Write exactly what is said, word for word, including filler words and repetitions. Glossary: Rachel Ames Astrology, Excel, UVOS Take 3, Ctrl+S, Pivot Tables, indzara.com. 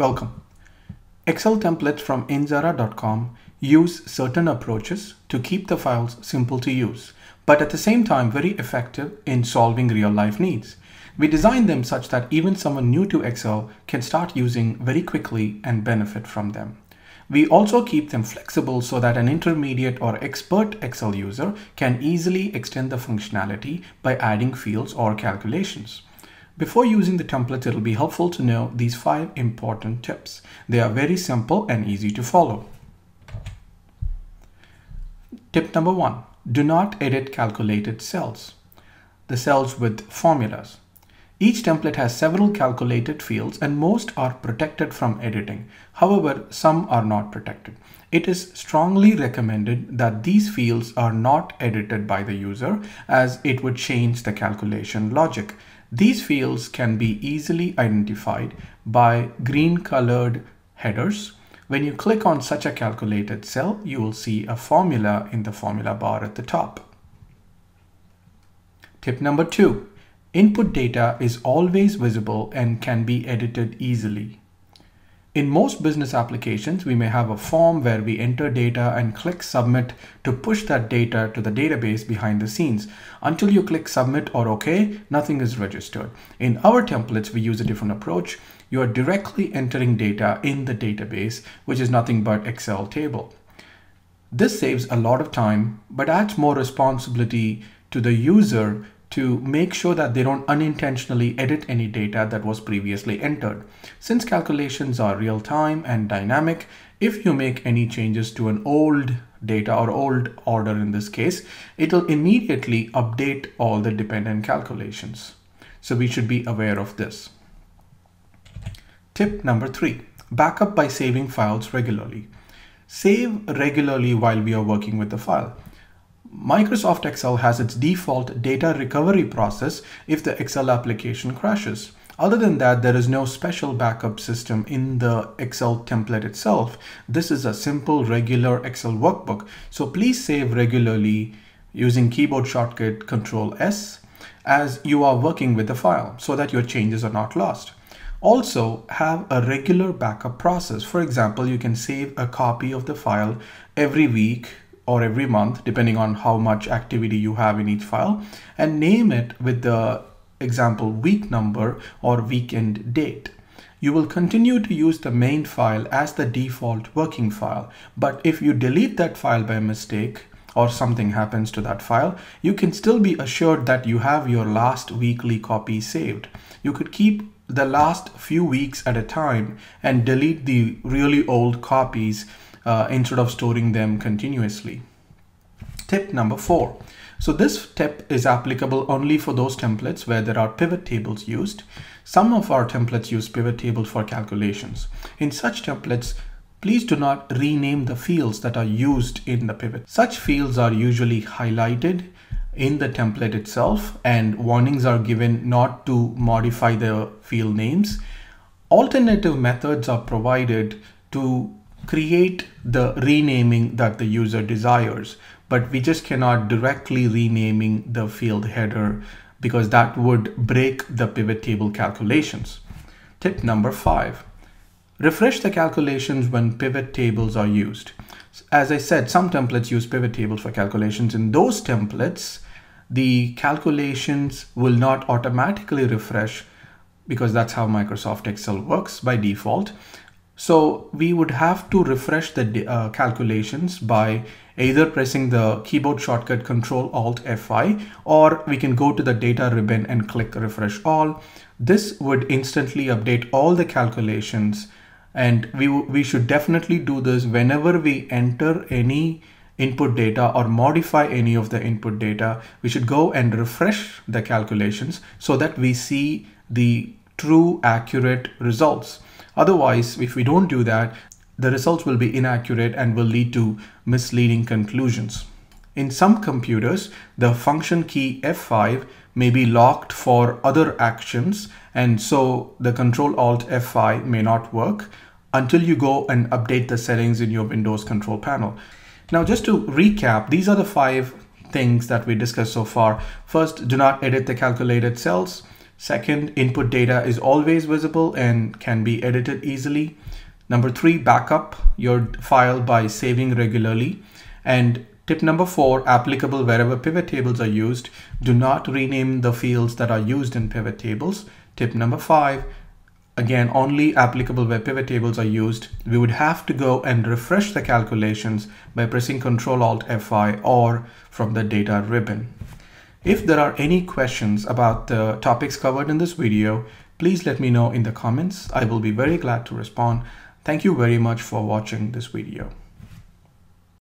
Welcome. Excel templates from indzara dot com use certain approaches to keep the files simple to use, but at the same time very effective in solving real-life needs. We designed them such that even someone new to Excel can start using very quickly and benefit from them. We also keep them flexible so that an intermediate or expert Excel user can easily extend the functionality by adding fields or calculations. Before using the templates, it'll be helpful to know these five important tips. They are very simple and easy to follow. Tip number one, do not edit calculated cells, the cells with formulas. Each template has several calculated fields and most are protected from editing. However, some are not protected. It is strongly recommended that these fields are not edited by the user as it would change the calculation logic. These fields can be easily identified by green colored headers. When you click on such a calculated cell, you will see a formula in the formula bar at the top. Tip number two. Input data is always visible and can be edited easily. In most business applications, we may have a form where we enter data and click submit to push that data to the database behind the scenes. Until you click submit or OK, nothing is registered. In our templates, we use a different approach. You are directly entering data in the database, which is nothing but Excel table. This saves a lot of time, but adds more responsibility to the user to make sure that they don't unintentionally edit any data that was previously entered. Since calculations are real-time and dynamic, if you make any changes to an old data or old order in this case, it'll immediately update all the dependent calculations. So we should be aware of this. Tip number three, backup by saving files regularly. Save regularly while we are working with the file. Microsoft Excel has its default data recovery process if the Excel application crashes. Other than that, there is no special backup system in the Excel template itself. This is a simple, regular Excel workbook. So please save regularly using keyboard shortcut control S as you are working with the file so that your changes are not lost. Also, have a regular backup process. For example, you can save a copy of the file every week or every month, depending on how much activity you have in each file, and name it with the example week number or weekend date. You will continue to use the main file as the default working file, but if you delete that file by mistake or something happens to that file, you can still be assured that you have your last weekly copy saved. You could keep the last few weeks at a time and delete the really old copies Uh, instead of storing them continuously. Tip number four. So this tip is applicable only for those templates where there are pivot tables used. Some of our templates use pivot tables for calculations. In such templates, please do not rename the fields that are used in the pivot. Such fields are usually highlighted in the template itself, and warnings are given not to modify the field names. Alternative methods are provided to create the renaming that the user desires, but we just cannot directly renaming the field header because that would break the pivot table calculations. Tip number five, refresh the calculations when pivot tables are used. As I said, some templates use pivot tables for calculations. In those templates, the calculations will not automatically refresh because that's how Microsoft Excel works by default. So we would have to refresh the uh, calculations by either pressing the keyboard shortcut control alt F five, or we can go to the data ribbon and click refresh all. This would instantly update all the calculations, and we, we should definitely do this whenever we enter any input data or modify any of the input data. We should go and refresh the calculations so that we see the true accurate results. Otherwise, if we don't do that, the results will be inaccurate and will lead to misleading conclusions. In some computers, the function key F five may be locked for other actions, and so the control alt F five may not work until you go and update the settings in your Windows control panel. Now, just to recap, these are the five things that we discussed so far. First, do not edit the calculated cells. Second, input data is always visible and can be edited easily. Number three, backup your file by saving regularly. And tip number four, applicable wherever pivot tables are used, do not rename the fields that are used in pivot tables. Tip number five, again, only applicable where pivot tables are used. We would have to go and refresh the calculations by pressing control alt F five or from the data ribbon. If there are any questions about the topics covered in this video, please let me know in the comments. I will be very glad to respond. Thank you very much for watching this video.